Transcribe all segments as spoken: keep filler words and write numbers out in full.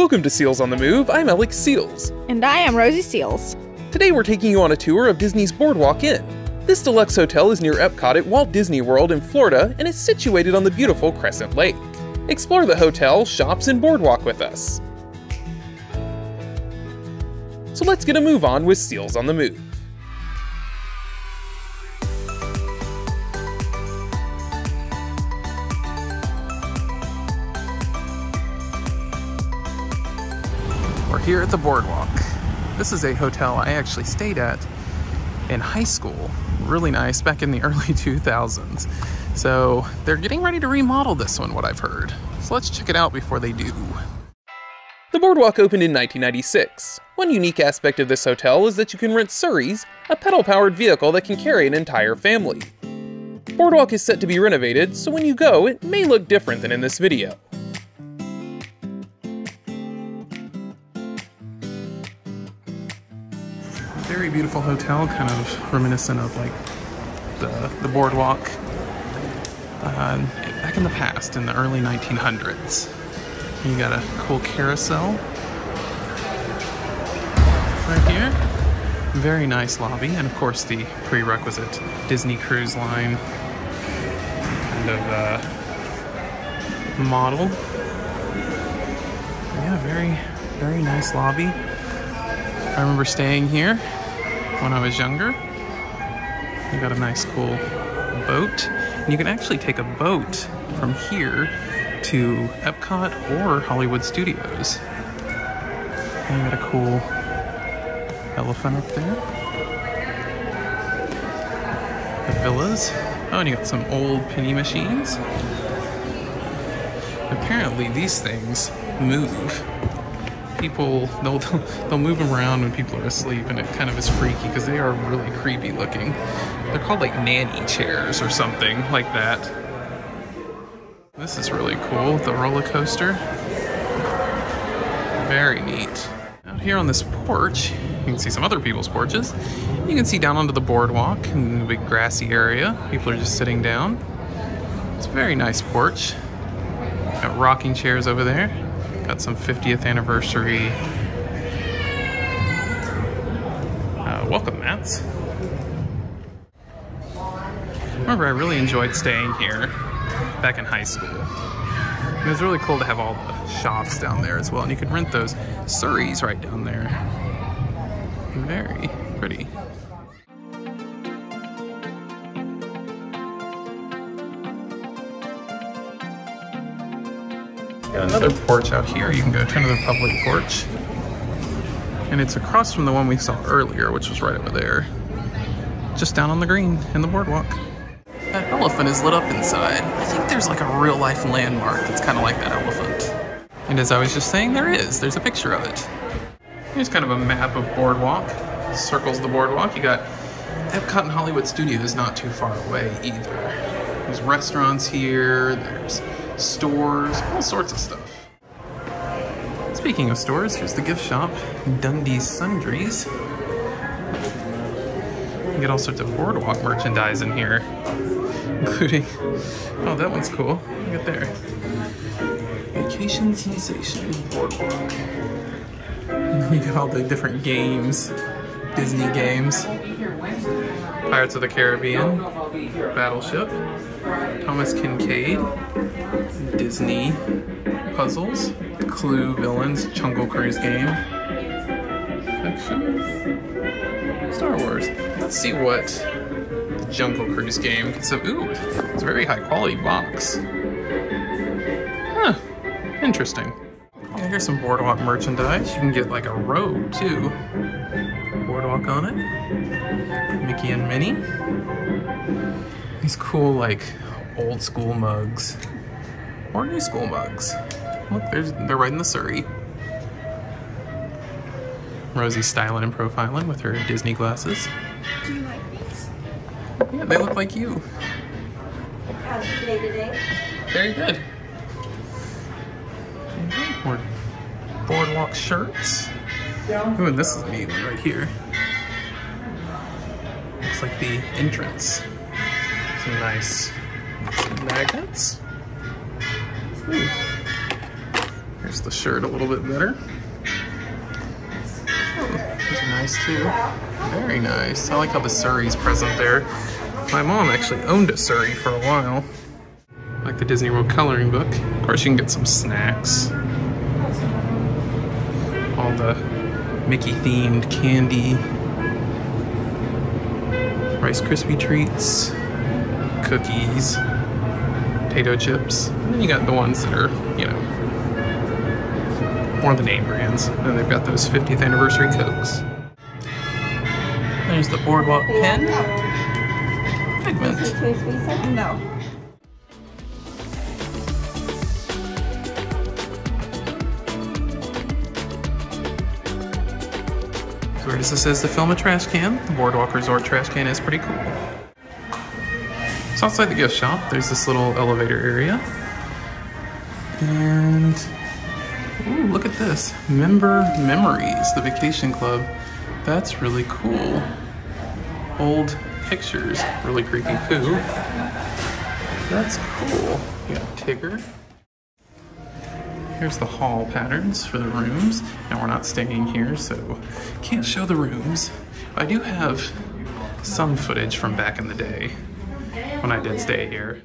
Welcome to Seals on the Move, I'm Alex Seals. And I am Rosie Seals. Today we're taking you on a tour of Disney's Boardwalk Inn. This deluxe hotel is near Epcot at Walt Disney World in Florida and is situated on the beautiful Crescent Lake. Explore the hotel, shops, and boardwalk with us. So let's get a move on with Seals on the Move. We're here at the Boardwalk. This is a hotel I actually stayed at in high school. Really nice, back in the early two thousands. So they're getting ready to remodel this one, what I've heard. So let's check it out before they do. The Boardwalk opened in nineteen ninety-six. One unique aspect of this hotel is that you can rent Surreys, a pedal-powered vehicle that can carry an entire family. Boardwalk is set to be renovated, so when you go, it may look different than in this video. Very beautiful hotel, kind of reminiscent of like the, the Boardwalk uh, back in the past, in the early nineteen hundreds. You got a cool carousel right here. Very nice lobby, and of course the prerequisite Disney Cruise Line kind of uh, model. Yeah, very, very nice lobby. I remember staying here when I was younger. You got a nice cool boat, and you can actually take a boat from here to Epcot or Hollywood Studios. And you got a cool elephant up there. The villas. Oh, and you got some old penny machines. Apparently these things move. People, they'll, they'll move them around when people are asleep, and it kind of is freaky because they are really creepy looking. They're called like nanny chairs or something like that. This is really cool, the roller coaster. Very neat. Out here on this porch, you can see some other people's porches. You can see down onto the boardwalk and the big grassy area. People are just sitting down. It's a very nice porch. Got rocking chairs over there. Got some fiftieth anniversary uh, welcome mats. Remember, I really enjoyed staying here back in high school. It was really cool to have all the shops down there as well, and you could rent those Surreys right down there. Very pretty. Got another porch out here. You can go to another public porch, and it's across from the one we saw earlier, which was right over there, just down on the green in the boardwalk. That elephant is lit up inside. I think there's like a real life landmark that's kind of like that elephant. And as I was just saying, there is. There's a picture of it. Here's kind of a map of Boardwalk. It circles the boardwalk. You got Epcot and Hollywood Studios not too far away either. There's restaurants here. There's stores, all sorts of stuff. Speaking of stores, here's the gift shop, Dundy's Sundries. You get all sorts of boardwalk merchandise in here, including, oh, that one's cool. Look at there. Vacation Sensation Boardwalk. You got all the different games, Disney games. Pirates of the Caribbean, Battleship, Thomas Kinkade, Disney, Puzzles, Clue Villains, Jungle Cruise Game, section, Star Wars. Let's see what Jungle Cruise Game can say. Ooh, it's a very high quality box. Huh, interesting. Yeah, here's some Boardwalk merchandise. You can get like a robe too. Boardwalk on it. Mickey and Minnie. These cool like old school mugs or new school mugs. Look, there's, they're riding the Surrey. Rosie's styling and profiling with her Disney glasses. Do you like these? Yeah, they look like you. How's your day today? Very good. More boardwalk shirts. Ooh, and this is neat right here. Looks like the entrance. Some nice magnets. Ooh. Here's the shirt a little bit better. Oh, these are nice too. Very nice. I like how the Surrey's present there. My mom actually owned a Surrey for a while. I like the Disney World coloring book. Of course, you can get some snacks. All the Mickey-themed candy. Rice Krispie treats. Cookies. Potato chips. And then you got the ones that are, you know, more the name brands. And they've got those fiftieth anniversary Cokes. There's the Boardwalk Inn. Pigment. No. Whereas this is to film a trash can, the Boardwalk Resort trash can is pretty cool. So outside the gift shop, there's this little elevator area. And ooh, look at this, Member Memories, the Vacation Club. That's really cool. Old pictures, really creepy poo. That's cool. You got Tigger. Here's the hall patterns for the rooms. Now we're not staying here, so can't show the rooms. I do have some footage from back in the day when I did stay here.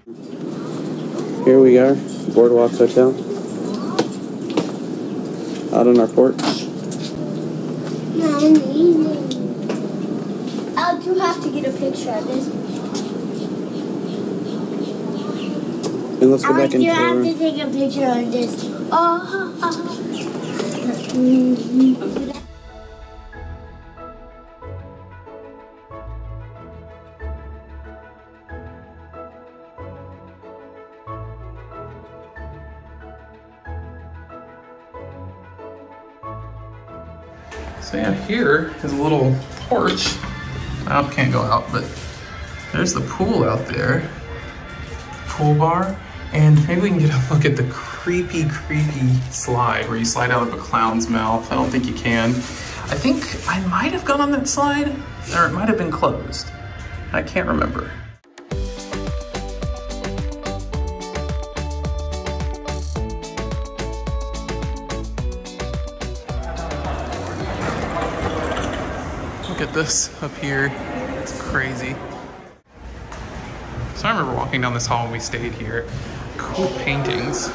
Here we are, Boardwalk Hotel. Out on our porch. Mommy, I do have to get a picture of this. And let's go back into the room. I do have to take a picture of this. Oh, oh, oh. So yeah, here is a little porch. I can't go out, but there's the pool out there. Pool bar. And maybe we can get a look at the creepy, creepy slide where you slide out of a clown's mouth. I don't think you can. I think I might have gone on that slide, or it might have been closed. I can't remember. Look at this up here. It's crazy. So I remember walking down this hall when we stayed here. Cool paintings.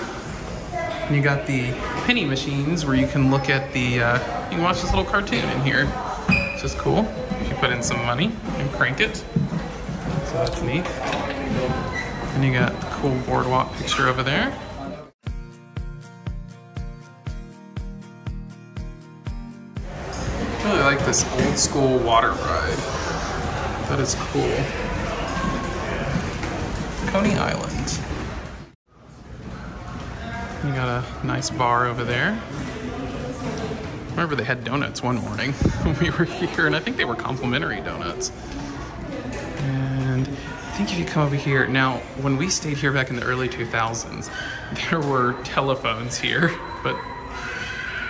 And you got the penny machines where you can look at the, uh, you can watch this little cartoon in here, which is cool. If you put in some money and crank it. So that's neat. And you got the cool boardwalk picture over there. I really like this old school water ride. That is cool. Coney Island. You got a nice bar over there. I remember they had donuts one morning when we were here, and I think they were complimentary donuts. And I think if you come over here, now when we stayed here back in the early two thousands, there were telephones here, but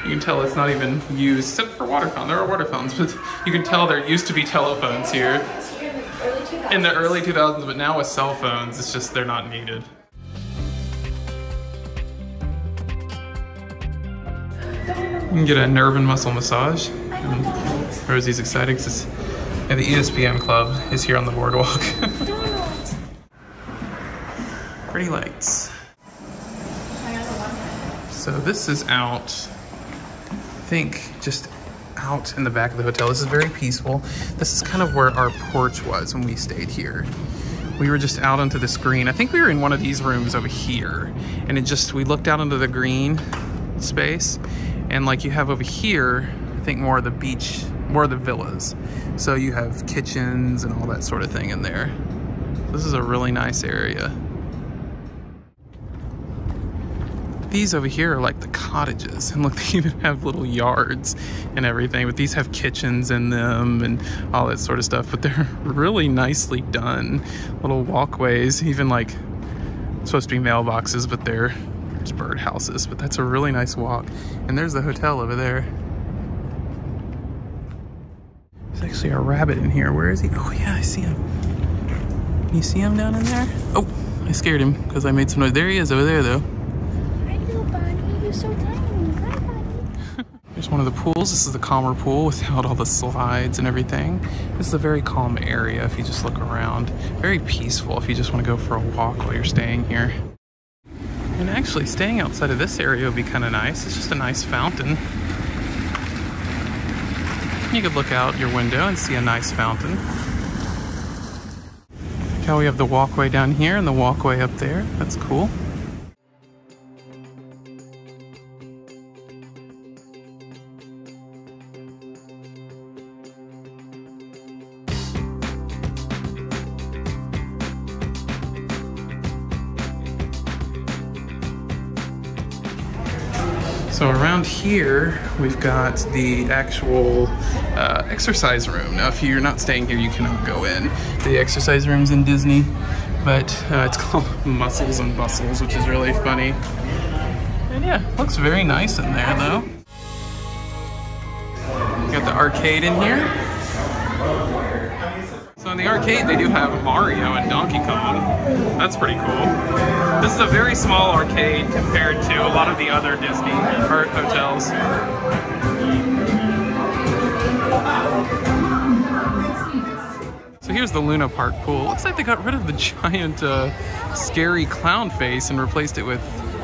you can tell it's not even used, except for water fountains. There are water fountains, but you can tell there used to be telephones here. In the early two thousands, but now with cell phones, it's just they're not needed. You can get a nerve and muscle massage. And Rosie's excited because yeah, the E S P N Club is here on the boardwalk. Pretty lights. So this is out, I think, just out in the back of the hotel. This is very peaceful. This is kind of where our porch was when we stayed here. We were just out onto this green. I think we were in one of these rooms over here, and it just, we looked out into the green space, and like you have over here, I think more of the beach, more of the villas. So you have kitchens and all that sort of thing in there. This is a really nice area. These over here are like the cottages, and look, they even have little yards and everything, but these have kitchens in them and all that sort of stuff, but they're really nicely done. Little walkways, even like supposed to be mailboxes, but they're just bird houses, but that's a really nice walk. And there's the hotel over there. There's actually a rabbit in here. Where is he? Oh yeah, I see him. You see him down in there? Oh, I scared him because I made some noise. There he is over there though. So tiny. Here's one of the pools. This is the calmer pool without all the slides and everything. This is a very calm area if you just look around. Very peaceful if you just want to go for a walk while you're staying here. And actually, staying outside of this area would be kind of nice. It's just a nice fountain. You could look out your window and see a nice fountain. Look how we have the walkway down here and the walkway up there. That's cool. So around here, we've got the actual uh, exercise room. Now, if you're not staying here, you cannot go in. The exercise room's in Disney, but uh, it's called Muscles and Bustles, which is really funny. And yeah, looks very nice in there, though. You got the arcade in here. So in the arcade, they do have Mario and Donkey Kong. That's pretty cool. This is a very small arcade compared to a lot of the other Disney or hotels. So here's the Luna Park pool. Looks like they got rid of the giant uh, scary clown face and replaced it with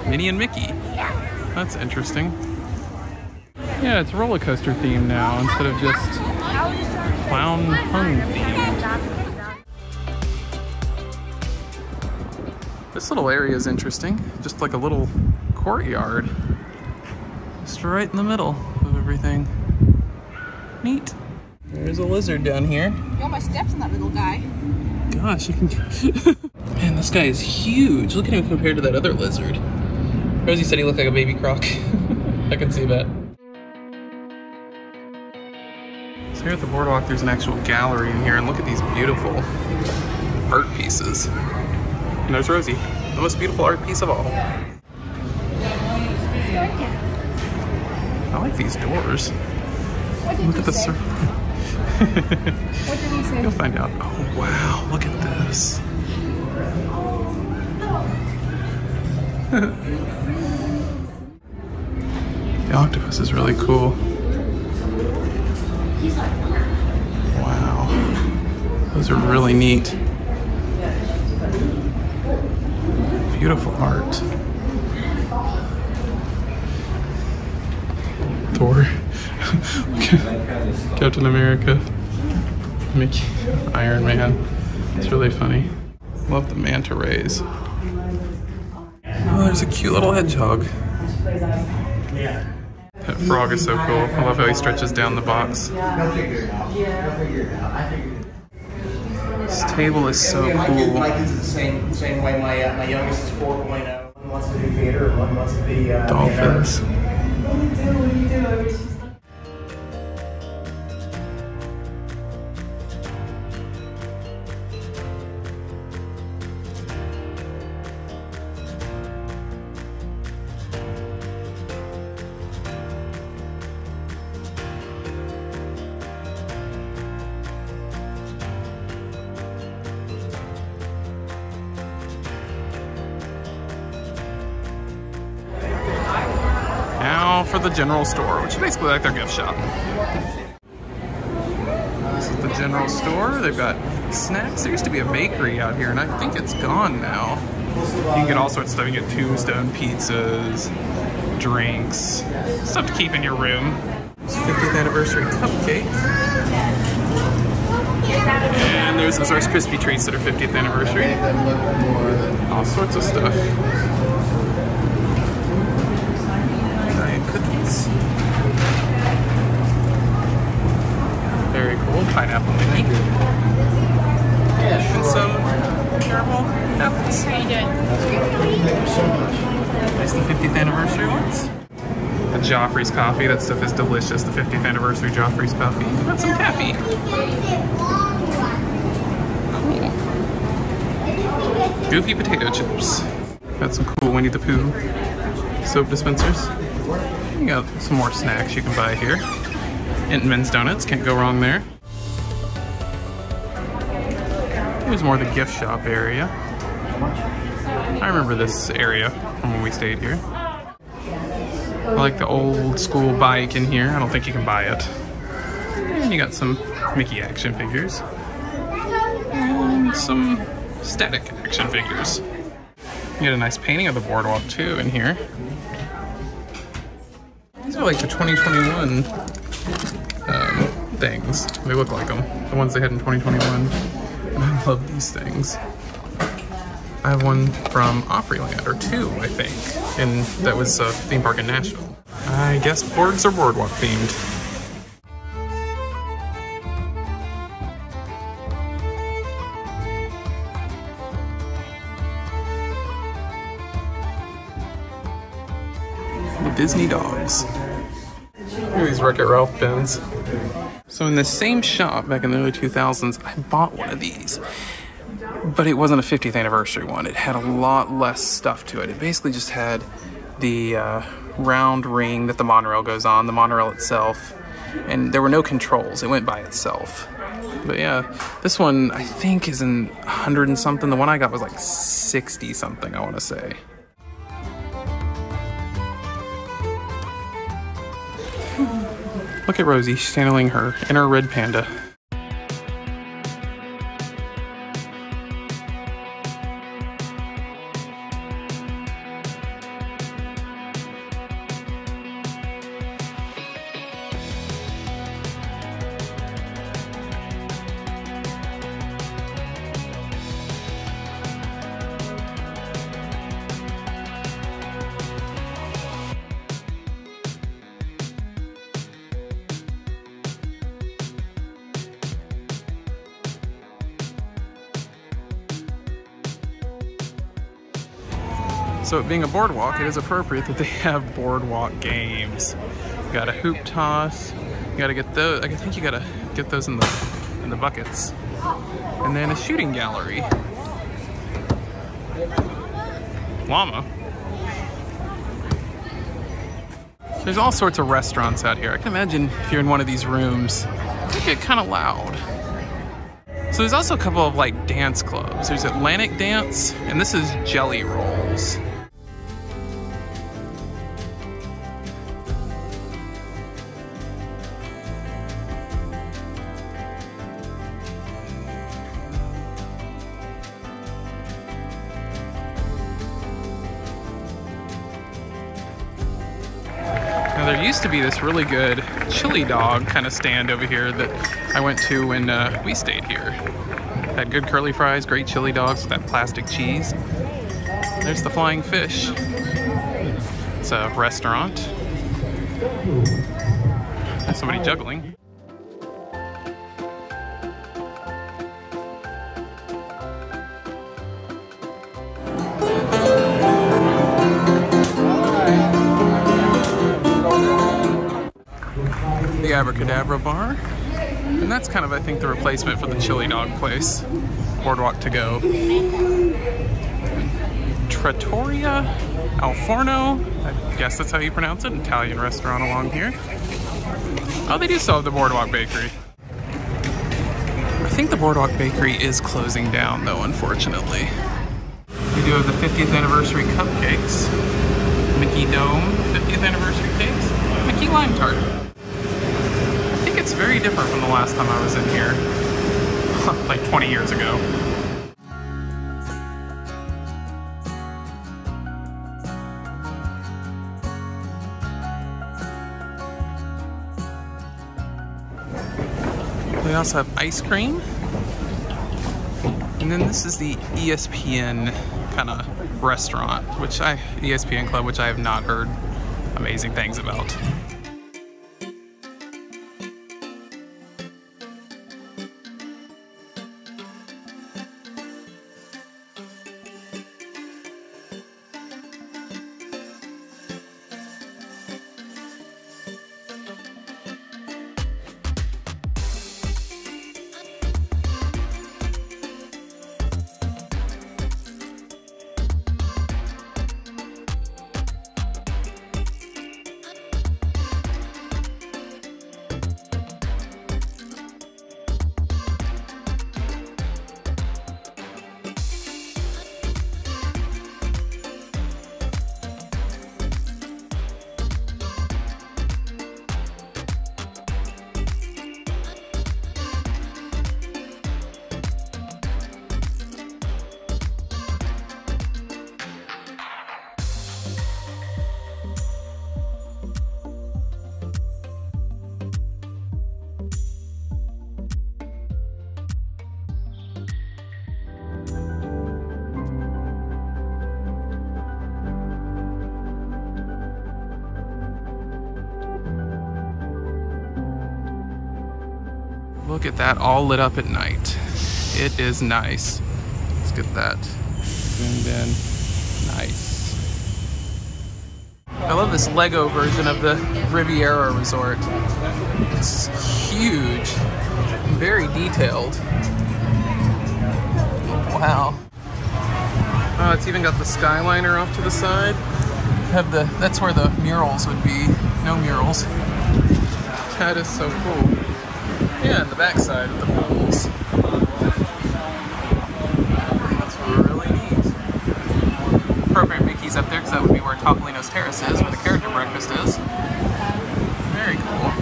Minnie and Mickey. That's interesting. Yeah, it's roller coaster themed now instead of just clown fun themed. This little area is interesting, just like a little courtyard, just right in the middle of everything. Neat. There's a lizard down here. Got my steps on that little guy. Gosh, you can. Man, this guy is huge. Look at him compared to that other lizard. Rosie said he looked like a baby croc. I can see that. So here at the boardwalk, there's an actual gallery in here, and look at these beautiful art pieces. And there's Rosie, the most beautiful art piece of all. I like these doors. What did look at the circle. What did he say? You'll find out. Oh wow, look at this. The octopus is really cool. Wow. Those are really neat. Beautiful art. Thor. Captain America. Mickey. Iron Man. It's really funny. Love the manta rays. Oh, there's a cute little hedgehog. That frog is so cool. I love how he stretches down the box. This table is so yeah, my cool. My kids are the same, same way. My, uh, my youngest is four point oh. One wants to do theater, one wants to be... Uh, Dolphins. For the general store, which is basically like their gift shop. This is the general store. They've got snacks. There used to be a bakery out here, and I think it's gone now. You can get all sorts of stuff. You get tombstone pizzas, drinks, stuff to keep in your room. It's fiftieth anniversary cupcake. And there's those Rice Krispie treats that are fiftieth anniversary. All sorts of stuff. Very cool, pineapple maybe. And some caramel apples. How you doing? Thank you so much. Nice, the fiftieth anniversary ones. The Joffrey's coffee, that stuff is delicious. The fiftieth anniversary Joffrey's coffee. Got some taffy. Cool. Goofy potato chips. Got some cool Winnie the Pooh soap dispensers. You got some more snacks you can buy here. Intamin's Donuts, can't go wrong there. Here's more of the gift shop area. I remember this area from when we stayed here. I like the old school bike in here. I don't think you can buy it. And you got some Mickey action figures. And some static action figures. You get a nice painting of the boardwalk too in here. These are like the twenty twenty-one um, things. They look like them. The ones they had in twenty twenty-one. And I love these things. I have one from Opryland, or two, I think, and that was a theme park in Nashville. I guess boards are boardwalk themed. The Disney dogs. Look at these Wreck-It Ralph pins. So in the same shop back in the early two thousands, I bought one of these. But it wasn't a fiftieth anniversary one. It had a lot less stuff to it. It basically just had the uh, round ring that the monorail goes on, the monorail itself, and there were no controls. It went by itself. But yeah, this one I think is in a hundred and something. The one I got was like sixty something, I want to say. Look at Rosie channeling her inner red panda. So it being a boardwalk, it is appropriate that they have boardwalk games. You got a hoop toss. You gotta get those. I think you gotta get those in the in the buckets. And then a shooting gallery. Llama. There's all sorts of restaurants out here. I can imagine if you're in one of these rooms, it could get kind of loud. So there's also a couple of like dance clubs. There's Atlantic Dance, and this is Jelly Rolls. There used to be this really good chili dog kind of stand over here that I went to when uh, we stayed here. Had good curly fries, great chili dogs with that plastic cheese. There's the Flying Fish. It's a restaurant. There's somebody juggling. The Abracadabra bar, and that's kind of, I think, the replacement for the chili dog place. Boardwalk to go. Trattoria Al Forno, I guess that's how you pronounce it, an Italian restaurant along here. Oh, they do still have the Boardwalk Bakery. I think the Boardwalk Bakery is closing down, though, unfortunately. We do have the fiftieth anniversary cupcakes, Mickey Dome, fiftieth anniversary cakes, Mickey Lime Tart. It's very different from the last time I was in here, like twenty years ago. They also have ice cream. And then this is the E S P N kind of restaurant, which I, E S P N Club, which I have not heard amazing things about. Look at that, all lit up at night. It is nice. Let's get that zoomed in. Nice. I love this Lego version of the Riviera Resort. It's huge, very detailed. Wow. Oh, it's even got the Skyliner off to the side. Have the that's where the murals would be. No murals. That is so cool. Yeah, and the backside of the pools. That's really neat. Appropriate Mickey's up there because that would be where Topolino's Terrace is, where the character breakfast is. Very cool.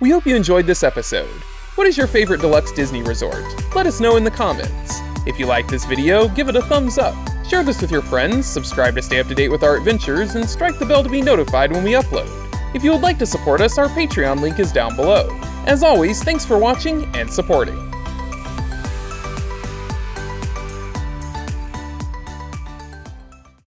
We hope you enjoyed this episode. What is your favorite deluxe Disney resort? Let us know in the comments. If you like this video, give it a thumbs up. Share this with your friends, subscribe to stay up to date with our adventures, and strike the bell to be notified when we upload. If you would like to support us, our Patreon link is down below. As always, thanks for watching and supporting.